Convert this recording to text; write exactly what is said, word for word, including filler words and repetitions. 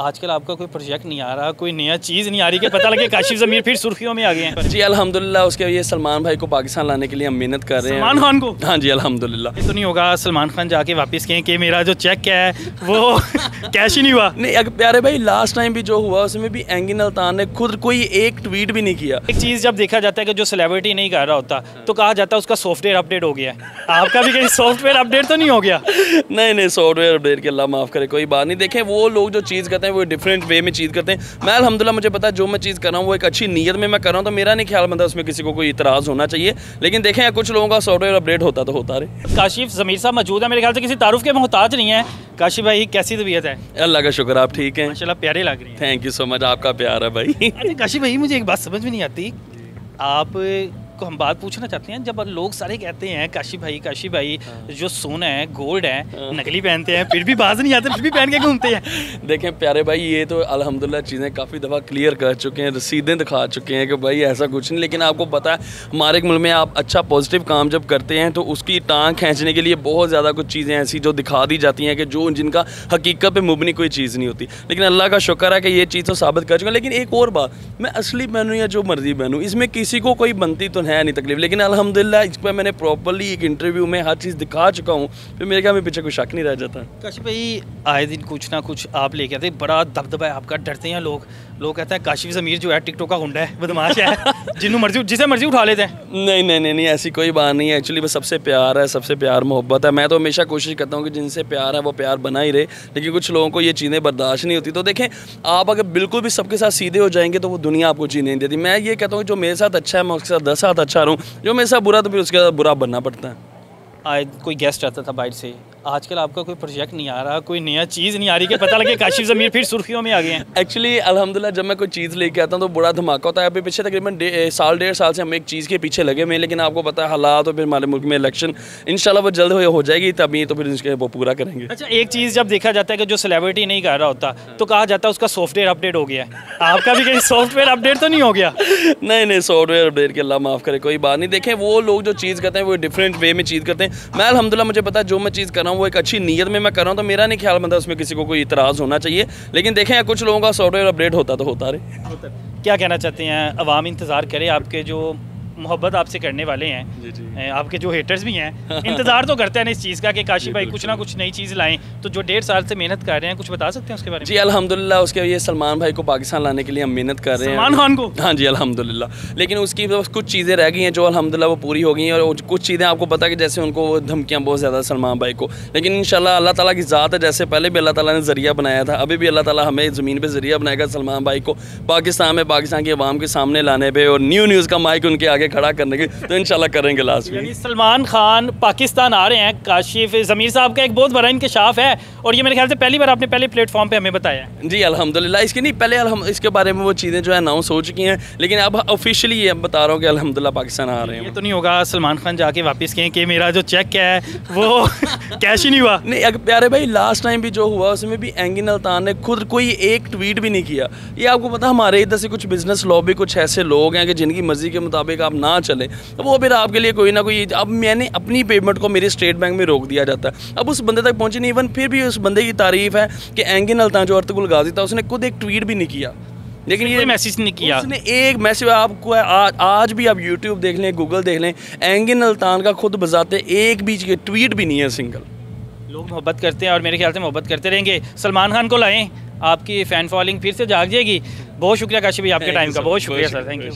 आजकल आपका कोई प्रोजेक्ट नहीं आ रहा, कोई नया चीज़ नहीं आ रही कि पता लगे काशिफ जमीर फिर सुर्खियों में आ गए हैं? जी अल्हम्दुलिल्लाह, उसके ये सलमान भाई को पाकिस्तान लाने के लिए हम मेहनत कर रहे हैं। सलमान खान को? हाँ जी अल्हम्दुलिल्लाह। ये तो नहीं होगा सलमान खान जाके वापस कहें कि मेरा जो चेक है वो कैश ही नहीं हुआ? नहीं अगर प्यारे भाई, लास्ट टाइम भी जो हुआ उसमें भी एंगिन अल्तान ने खुद कोई एक ट्वीट भी नहीं किया। एक चीज़ जब देखा जाता है कि जो सेलिब्रिटी नहीं कर रहा होता तो कहा जाता है उसका सॉफ्टवेयर अपडेट हो गया। आपका भी कहीं सॉफ्टवेयर अपडेट तो नहीं हो गया? नहीं नहीं, सॉफ्टवेयर अपडेट के अल्लाह माफ़ करे, कोई बात नहीं। देखें, वो लोग जो चीज़ वो डिफरेंट वे में चीज़ करते हैं। मैं अल्हम्दुलिल्लाह, मुझे पता है जो मैं चीज़ कर रहा हूँ वो एक अच्छी नीयत में मैं कर रहा हूँ, तो मेरा नहीं ख्याल बनता उसमें किसी को कोई इतराज़ होना चाहिए। लेकिन देखें, कुछ लोगों का सॉफ्टवेयर अपडेट होता तो होता रहे। काशिफ जमीर साहब मौजूद है, मेरे ख्याल से किसी तारुफ के मोहताज नहीं है। काशिफ भाई, कैसी तबीयत है? अल्लाह का शुक्र, आप ठीक है? माशाल्लाह, प्यारे लग रही है। थैंक यू सो मच, आपका प्यार है भाई। काशिफ भाई, मुझे एक बात समझ में नहीं आती, आप को हम बात पूछना चाहते हैं। जब लोग सारे कहते हैं काशिफ भाई काशिफ भाई, जो सोना है, गोल्ड है, नकली पहनते हैं, फिर भी बाज नहीं आते, फिर भी पहन के घूमते हैं। देखें प्यारे भाई, ये तो अल्हम्दुलिल्लाह चीज़ें काफ़ी दफ़ा क्लियर कर चुके हैं, रसीदें दिखा चुके हैं कि भाई ऐसा कुछ नहीं। लेकिन आपको पता है हमारे मुल्क में आप अच्छा पॉजिटिव काम जब करते हैं तो उसकी टांग खींचने के लिए बहुत ज़्यादा कुछ चीज़ें ऐसी जो दिखा दी जाती हैं कि जो जिनका हकीकत पर मुबनी कोई चीज़ नहीं होती। लेकिन अल्लाह का शुक्र है कि ये चीज़ तो साबित कर चुका। लेकिन एक और बात, मैं असली पहनूँ या जो मर्जी पहनूँ, इसमें किसी को कोई बनती तो है नहीं तकलीफ। लेकिन अल्हम्दुलिल्लाह इस पर मैंने प्रॉपर्ली एक इंटरव्यू में हर चीज़ दिखा चुका हूँ, फिर मेरे ख्याल में पीछे कोई शक नहीं रह जाता। काशिफ भाई, आए दिन कुछ ना कुछ आप लेके आते, बड़ा दबदबा है आपका, डरते हैं लोग। लोग कहते हैं काशिफ जमीर जो है टिकटॉक का गुंडा है, बदमाश है, जिन्हों मर्जी जिसे मर्जी उठा लेते हैं। नहीं नहीं नहीं, ऐसी कोई बात नहीं है। एक्चुअली बस सबसे प्यार है, सबसे प्यार मोहब्बत है। मैं तो हमेशा कोशिश करता हूँ कि जिनसे प्यार है वो प्यार बना ही रहे, लेकिन कुछ लोगों को ये चीज़ें बर्दाश्त नहीं होती। तो देखें, आप अगर बिल्कुल भी सबके साथ सीधे हो जाएंगे तो वो दुनिया आपको जीने नहीं देती। मैं ये कहता हूँ जो मेरे साथ अच्छा है मैं उसके साथ दस साथ अच्छा रहूँ, जो मेरे साथ बुरा तो फिर उसके साथ बुरा बनना पड़ता है। आज कोई गेस्ट आता था बाइट से, आजकल आपका कोई प्रोजेक्ट नहीं आ रहा, कोई नया चीज़ नहीं आ रही कि पता लगे काशिफ जमीर फिर सुर्खियों में आ गए हैं? एक्चुअली अल्हम्दुलिल्लाह, जब मैं कोई चीज़ लेके आता हूँ तो बड़ा धमाका होता है। अभी पिछले तकरीबन दे, साल डेढ़ साल से हम एक चीज़ के पीछे लगे हुए हैं। लेकिन आपको पता है हालात और फिर हमारे मुल्क में इलेक्शन, इंशाल्लाह वो जल्द हो जाएगी, तभी तो फिर उसके वो पूरा करेंगे। अच्छा, एक चीज़ जब देखा जाता है कि जो सेलिब्रिटी नहीं कर रहा होता तो कहा जाता है उसका सॉफ्टवेयर अपडेट हो गया। आपका भी कहीं सॉफ्टवेयर अपडेट तो नहीं हो गया? नहीं नहीं, सॉफ्टवेयर अपडेट के अल्लाह माफ़ करे, कोई बात नहीं। देखें, वो लोग जो चीज़ करते हैं वो डिफरेंट वे में चीज़ करते हैं। मैं अल्हम्दुलिल्लाह, मुझे पता है जो मैं चीज़ कर रहा हूँ वो एक अच्छी नीयत में मैं कर रहा हूँ, तो मेरा नहीं ख्याल बनता उसमें किसी को कोई इतराज़ होना चाहिए। लेकिन देखें, कुछ लोगों का सॉफ्टवेयर अपडेट होता तो होता रहे। क्या कहना चाहते हैं, अवाम इंतज़ार करे, आपके जो मोहब्बत आपसे करने वाले हैं जी जी। आपके जो हेटर्स भी हैं इंतज़ार तो करते हैं इस चीज़ का कि काशिफ भाई कुछ ना कुछ नई चीज़ लाएं, तो जो डेढ़ साल से मेहनत कर रहे हैं कुछ बता सकते हैं उसके बारे में? जी अल्हम्दुलिल्लाह, उसके ये सलमान भाई को पाकिस्तान लाने के लिए हम मेहनत कर रहे हैं। सलमान खान को? हाँ जी अल्हम्दुलिल्लाह। लेकिन उसकी कुछ चीज़ें रह गई हैं जो अल्हम्दुलिल्लाह वो पूरी हो गई हैं, और कुछ चीज़ें आपको पता कि जैसे उनको धमकियाँ बहुत ज़्यादा सलमान भाई को। लेकिन इंशाल्लाह अल्लाह ताला की ज़ात है, जैसे पहले भी अल्लाह ताला ने ज़रिया बनाया था, अभी भी अल्लाह ताला हमें ज़मीन पर ज़रिया बनाएगा सलमान भाई को पाकिस्तान में, पाकिस्तान की आवाम के सामने लाने पर और न्यू न्यूज़ का माइक उनके आगे खड़ा करने के, तो इंशाल्लाह करेंगे लास्ट में। सलमान खान पाकिस्तान आ रहे हैं, काशिफ जमीर साहब का एक बहुत बड़ा इंकशाफ है, और ये मेरे ख्याल से पहली बार आपने पहले प्लेटफॉर्म पे हमें बताया। जी अल्हम्दुलिल्लाह, इसके नहीं पहले हम इसके बारे में वो चीज़ें जो है अनाउंस हो चुकी हैं, लेकिन अब ऑफिशियली ये बता रहा हूँ कि अल्हम्दुलिल्लाह पाकिस्तान आ रहे हैं। ये तो नहीं होगा सलमान खान जाके वापस कहें कि मेरा जो चेक है वो कैश ही नहीं हुआ? नहीं अगर प्यारे भाई, लास्ट टाइम भी जो हुआ उसमें भी एंगिन अल्तान ने खुद कोई एक ट्वीट भी नहीं किया। ये आपको पता हमारे इधर से कुछ बिजनेस लॉबी, कुछ ऐसे लोग हैं कि जिनकी मर्जी के मुताबिक आप ना चले तो वो फिर आपके लिए कोई ना कोई। अब मैंने अपनी पेमेंट को मेरे स्टेट बैंक में रोक दिया जाता है, अब उस बंदे तक पहुंची नहीं। इवन फिर भी उस बंदे की तारीफ है कि एंगिन अल्तान जो अर्तुगुल गाजी था उसने खुद एक ट्वीट भी नहीं किया, लेकिन ये मैसेज नहीं किया उसने एक मैसेज। आपको आज आज भी आप यूट्यूब देख लें, गूगल देख लें, एंगिन अल्तान का खुद बजाते एक भी ट्वीट भी नहीं है सिंगल। लोग मोहब्बत करते हैं और मेरे ख्याल से मोहब्बत करते रहेंगे। सलमान खान को लाएँ, आपकी फ़ैन फॉलोइंग फिर से जाग जाएगी। बहुत शुक्रिया काशिफ भाई, आपके टाइम का बहुत शुक्रिया सर, थैंक यू।